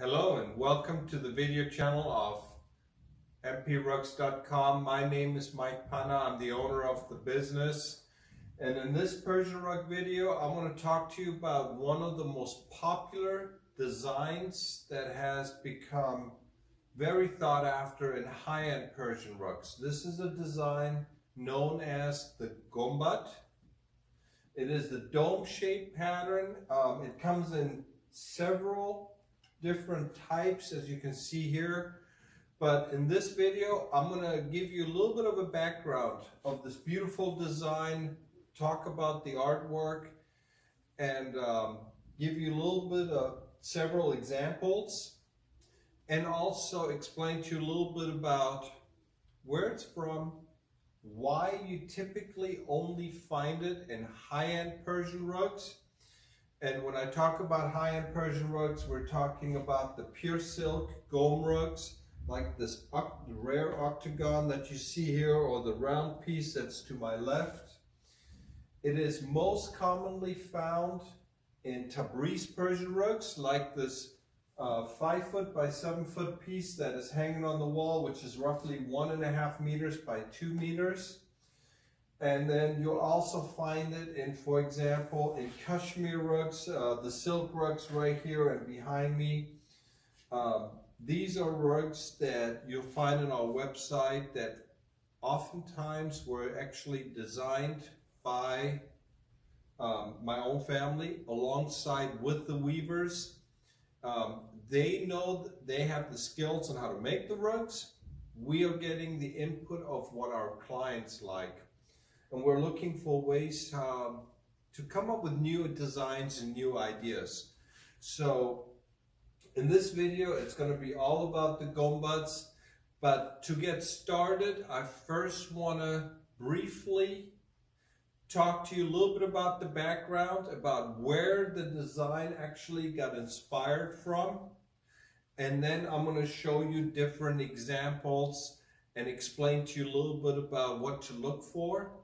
Hello and welcome to the video channel of mprugs.com. My name is Mike Panah. I'm the owner of the business, and in this Persian rug video I want to talk to you about one of the most popular designs that has become very thought after in high-end Persian rugs. This is a design known as the Gonbad. It is the dome-shaped pattern. It comes in several different types, as you can see here, but in this video I'm going to give you a little bit of a background of this beautiful design, talk about the artwork, and give you a little bit of several examples, and also explain to you a little bit about where it's from, why you typically only find it in high-end Persian rugs. And when I talk about high-end Persian rugs, we're talking about the pure silk Qom rugs, like this rare octagon that you see here, or the round piece that's to my left. It is most commonly found in Tabriz Persian rugs, like this 5-foot by 7-foot piece that is hanging on the wall, which is roughly 1.5 meters by 2 meters. And then you'll also find it in, for example, in Kashmir rugs, the silk rugs right here and behind me. These are rugs that you'll find on our website that oftentimes were actually designed by my own family alongside with the weavers. They know that they have the skills on how to make the rugs. We are getting the input of what our clients like. And we're looking for ways to come up with new designs and new ideas. So in this video, it's going to be all about the Gonbads. But to get started, I first want to briefly talk to you a little bit about the background, about where the design actually got inspired from. And then I'm going to show you different examples and explain to you a little bit about what to look for.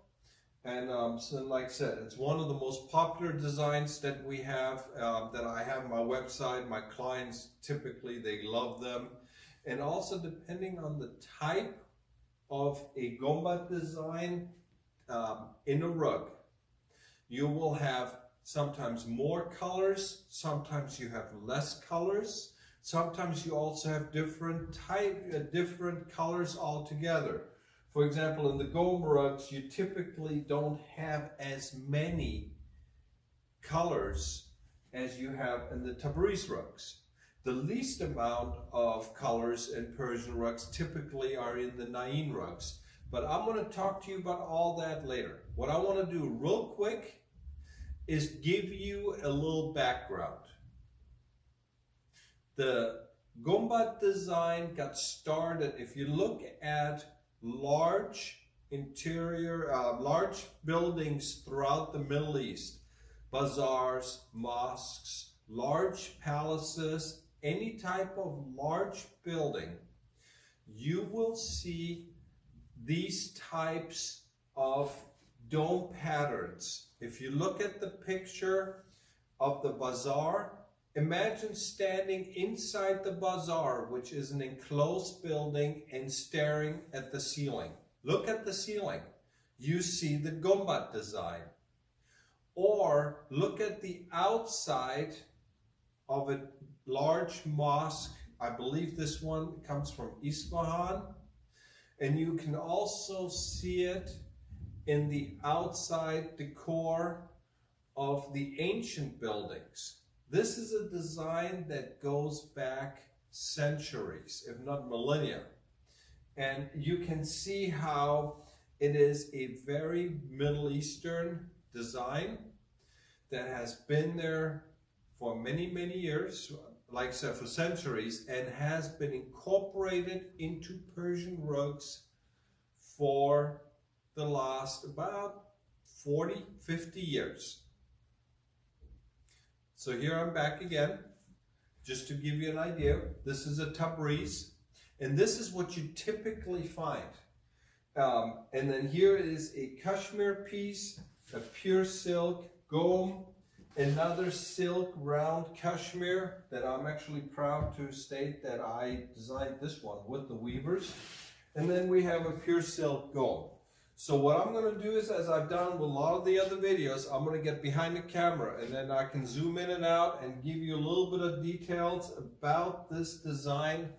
And so like I said, it's one of the most popular designs that we have, that I have on my website. My clients, typically, they love them. And also, depending on the type of a Gonbad design in a rug, you will have sometimes more colors, sometimes you have less colors, sometimes you also have different colors altogether. For example, in the Qom rugs, you typically don't have as many colors as you have in the Tabriz rugs. The least amount of colors in Persian rugs typically are in the Nain rugs. But I'm going to talk to you about all that later. What I want to do real quick is give you a little background. The Gonbad design got started, if you look at large buildings throughout the Middle East, bazaars, mosques, large palaces, any type of large building, you will see these types of dome patterns. If you look at the picture of the bazaar, imagine standing inside the bazaar, which is an enclosed building, and staring at the ceiling. Look at the ceiling. You see the Gonbad design. Or look at the outside of a large mosque. I believe this one comes from Isfahan. And you can also see it in the outside decor of the ancient buildings. This is a design that goes back centuries, if not millennia. And you can see how it is a very Middle Eastern design that has been there for many, many years, like I said, for centuries, and has been incorporated into Persian rugs for the last about 40, 50 years. So here I'm back again, just to give you an idea. This is a Tabriz, and this is what you typically find. And then here is a Kashmir piece, a pure silk Qom, Another silk round cashmere that I'm actually proud to state that I designed this one with the weavers. And then we have a pure silk gown. So what I'm going to do is, as I've done with a lot of the other videos, I'm going to get behind the camera and then I can zoom in and out and give you a little bit of details about this design.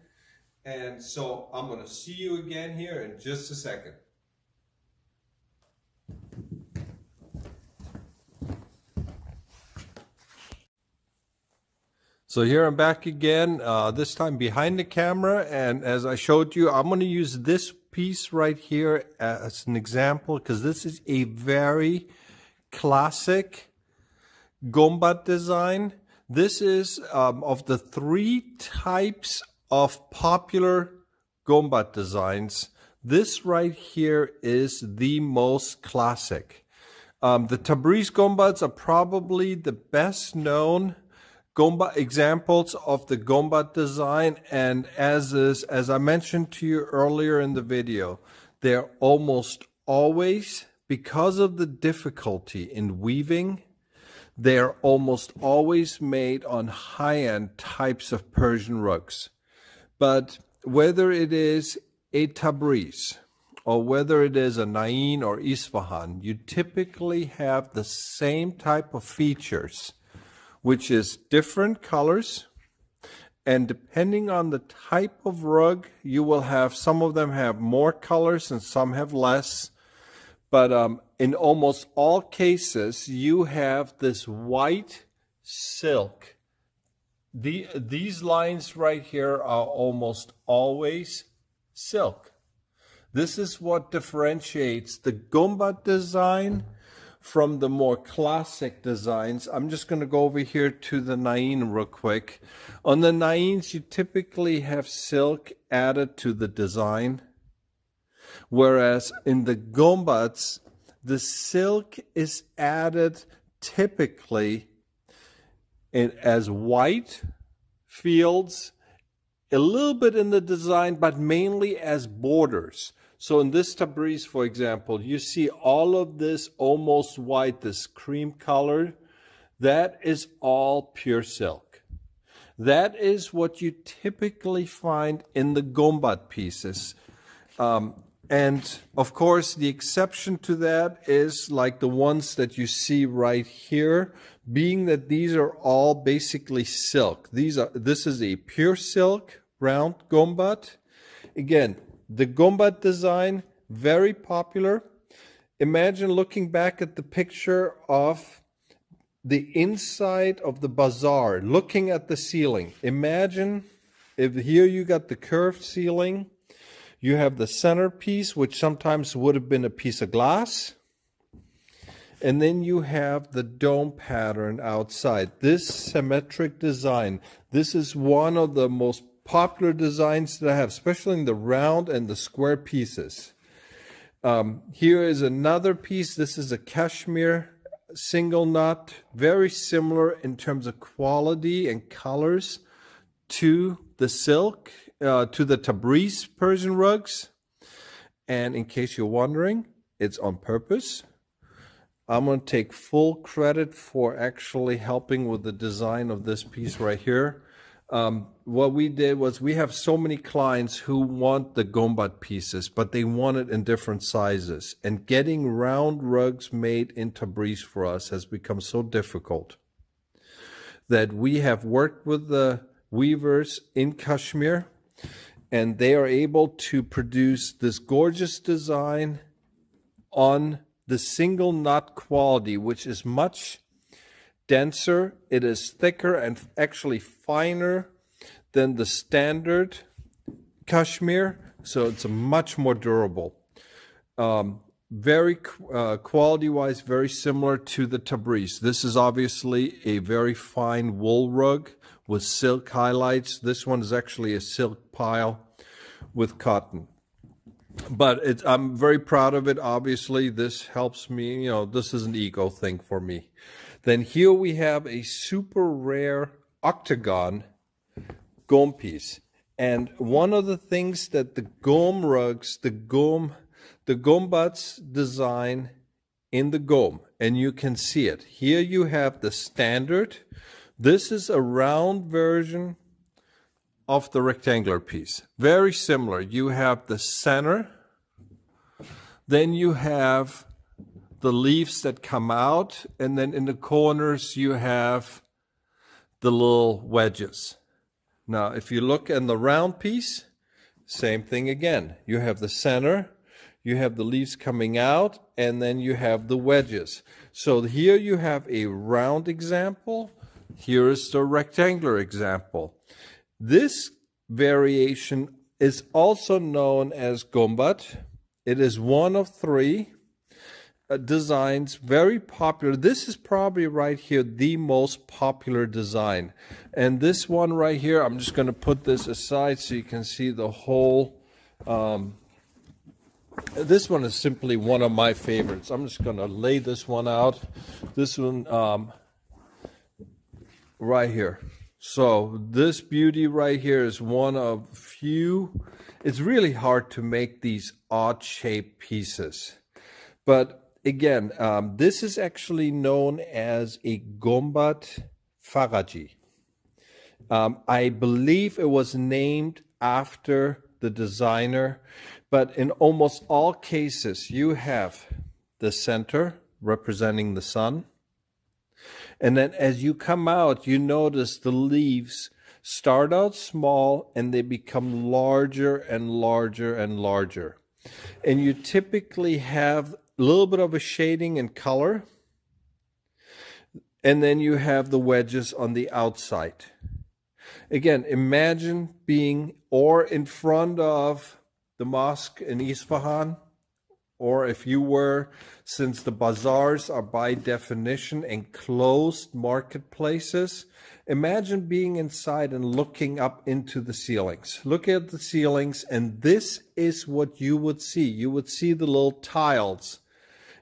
And so I'm going to see you again here in just a second. So here I'm back again, this time behind the camera, and as I showed you, I'm going to use this piece right here as an example, because this is a very classic Gonbad design. This is of the three types of popular Gonbad designs, this right here is the most classic. The Tabriz Gonbads are probably the best known Gonbad examples of the Gonbad design, and as I mentioned to you earlier in the video, they're almost always, because of the difficulty in weaving, they're almost always made on high-end types of Persian rugs. But whether it is a Tabriz or whether it is a Nain or Isfahan, you typically have the same type of features, which is different colors, and depending on the type of rug, you will have, some of them have more colors and some have less, but in almost all cases, you have this white silk. These lines right here are almost always silk. This is what differentiates the Gonbad design from the more classic designs. I'm just going to go over here to the Nain real quick. On the Nains, you typically have silk added to the design, whereas in the Gonbads, the silk is added typically as white fields, a little bit in the design, but mainly as borders. So in this Tabriz, for example, you see all of this almost white, this cream color. That is all pure silk. That is what you typically find in the Gonbad pieces. And of course, the exception to that is like the ones that you see right here, being that these are all basically silk. This is a pure silk round Gonbad. Again, the Gonbad design, very popular. Imagine looking back at the picture of the inside of the bazaar, looking at the ceiling. Imagine if here you got the curved ceiling. You have the centerpiece, which sometimes would have been a piece of glass. And then you have the dome pattern outside. This symmetric design, this is one of the most popular designs that I have, especially in the round and the square pieces. Here is another piece. This is a cashmere single knot, very similar in terms of quality and colors to the silk, to the Tabriz Persian rugs. And in case you're wondering, it's on purpose. I'm going to take full credit for actually helping with the design of this piece right here. What we did was, we have so many clients who want the Gonbad pieces, but they want it in different sizes. And getting round rugs made in Tabriz for us has become so difficult that we have worked with the weavers in Kashmir, and they are able to produce this gorgeous design on the single knot quality, which is much denser. It is thicker and actually finer than the standard Kashmir, so it's much more durable. Very quality-wise, very similar to the Tabriz. This is obviously a very fine wool rug with silk highlights. This one is actually a silk pile with cotton. But I'm very proud of it, obviously. This helps me, you know, this is an ego thing for me. Then here we have a super rare octagon Qom piece. And one of the things that the Qom rugs, the Gonbads design in the Qom, and you can see it. Here you have the standard. This is a round version of the rectangular piece. Very similar. You have the center. Then you have the leaves that come out. And then in the corners you have the little wedges. Now if you look in the round piece, same thing again. You have the center. You have the leaves coming out, and then you have the wedges. So here you have a round example. Here is the rectangular example. This variation is also known as Gonbad. It is one of three designs, very popular. This is probably right here the most popular design. And this one right here, I'm just going to put this aside so you can see the whole this one is simply one of my favorites. I'm just going to lay this one out. This one right here. So this beauty right here is one of few. It's really hard to make these odd-shaped pieces. But again, this is actually known as a Gonbad Faraji. I believe it was named after the designer, but in almost all cases you have the center representing the sun, and then as you come out you notice the leaves start out small and they become larger and larger and larger, and you typically have a little bit of a shading in color, and then you have the wedges on the outside. Again, imagine being or in front of the mosque in Isfahan, or if you were, since the bazaars are by definition enclosed marketplaces, imagine being inside and looking up into the ceilings. Look at the ceilings, and this is what you would see. You would see the little tiles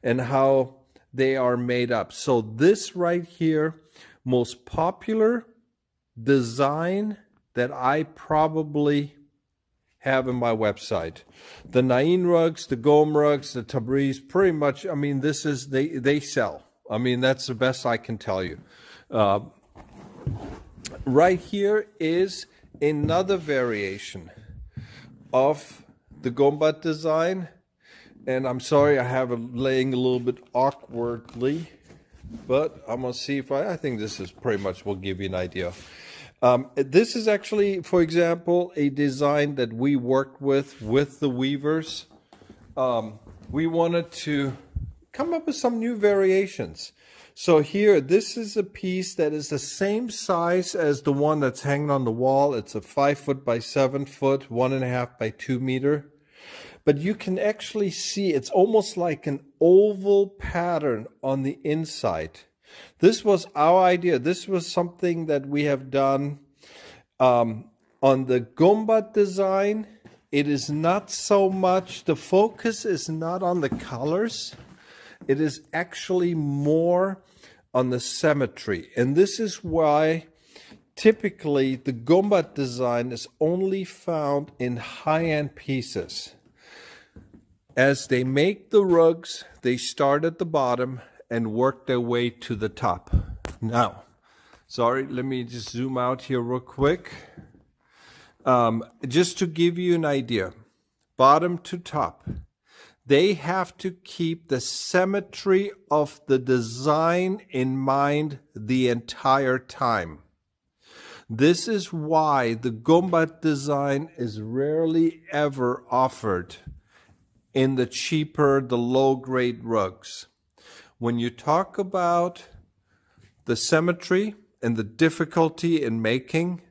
and how they are made up. So this right here, most popular design that I probably have in my website. The Nain rugs, the Qom rugs, the Tabriz, pretty much, I mean, this is, they sell. I mean, that's the best I can tell you. Right here is another variation of the Gonbad design. And I'm sorry I have it laying a little bit awkwardly, but I'm going to see if I think this is pretty much will give you an idea. This is actually, for example, a design that we worked with the weavers. We wanted to come up with some new variations. So here, this is a piece that is the same size as the one that's hanging on the wall. It's a 5 foot by 7 foot, 1.5 by 2 meter. But you can actually see it's almost like an oval pattern on the inside. This was our idea. This was something that we have done on the Gonbad design. It is not so much, the focus is not on the colors. It is actually more on the symmetry. And this is why typically the Gonbad design is only found in high-end pieces. As they make the rugs, they start at the bottom and work their way to the top. Now, sorry, let me just zoom out here real quick. Just to give you an idea, bottom to top, they have to keep the symmetry of the design in mind the entire time. This is why the Gonbad design is rarely ever offered in the cheaper, the low-grade rugs. When you talk about the symmetry and the difficulty in making,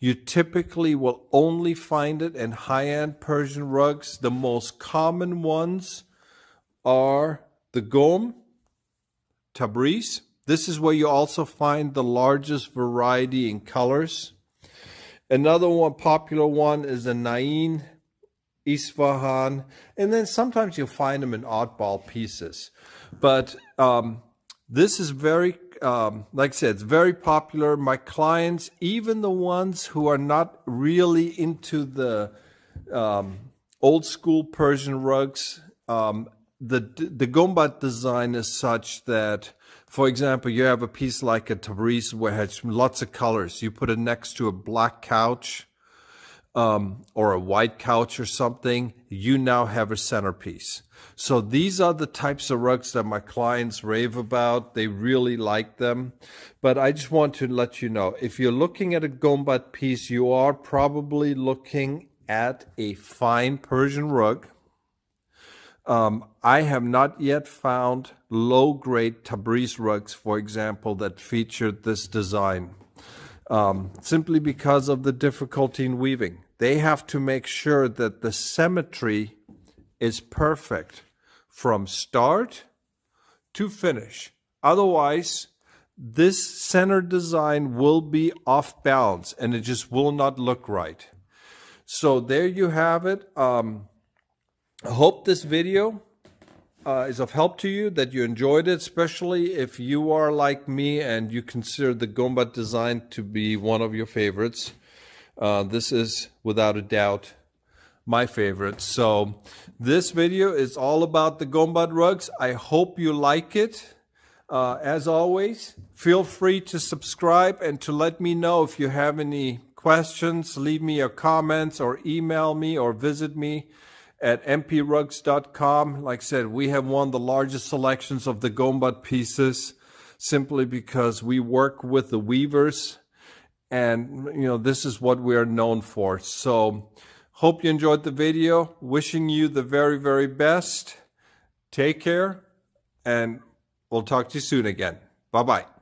you typically will only find it in high-end Persian rugs. The most common ones are the Qom, Tabriz. This is where you also find the largest variety in colors. Another one, popular one, is the Nain, Isfahan, and then sometimes you'll find them in oddball pieces. But this is very, like I said, it's very popular. My clients, even the ones who are not really into the old school Persian rugs, the Gonbad design is such that, for example, you have a piece like a Tabriz where it has lots of colors. You put it next to a black couch or a white couch or something, you now have a centerpiece. So these are the types of rugs that my clients rave about. They really like them. But I just want to let you know, if you're looking at a Gonbad piece, you are probably looking at a fine Persian rug. I have not yet found low-grade Tabriz rugs, for example, that featured this design, simply because of the difficulty in weaving. They have to make sure that the symmetry is perfect from start to finish. Otherwise, this center design will be off balance and it just will not look right. So there you have it. I hope this video is of help to you, that you enjoyed it, especially if you are like me and you consider the Gonbad design to be one of your favorites. This is, without a doubt, my favorite. So this video is all about the Gonbad rugs. I hope you like it. As always, feel free to subscribe and to let me know if you have any questions. Leave me your comments or email me or visit me at mprugs.com. Like I said, we have one of the largest selections of the Gonbad pieces simply because we work with the weavers and, you know, this is what we are known for. So hope you enjoyed the video. Wishing you the very, very best. Take care and we'll talk to you soon again. Bye-bye.